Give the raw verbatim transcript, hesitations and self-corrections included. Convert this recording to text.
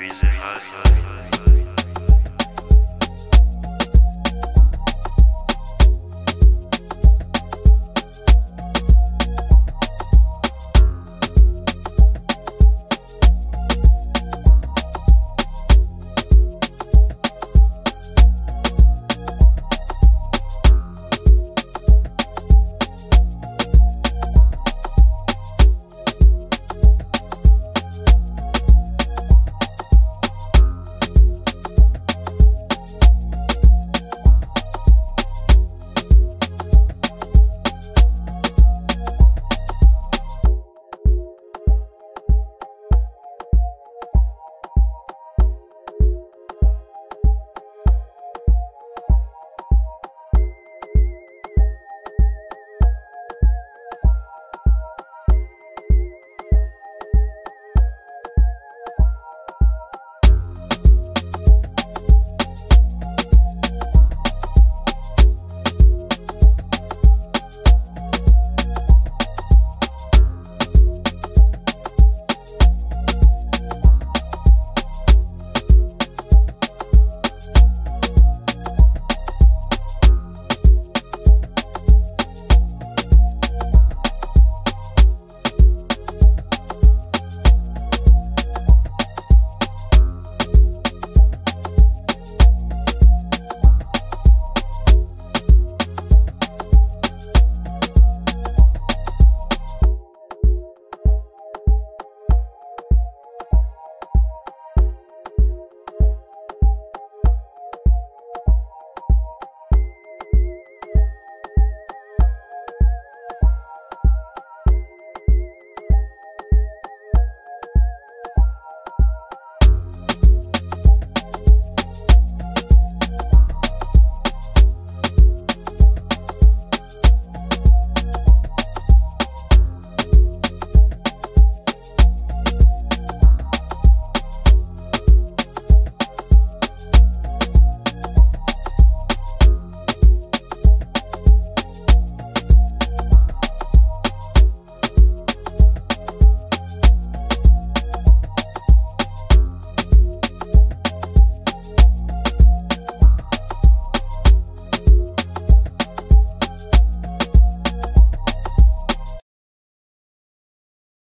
reason.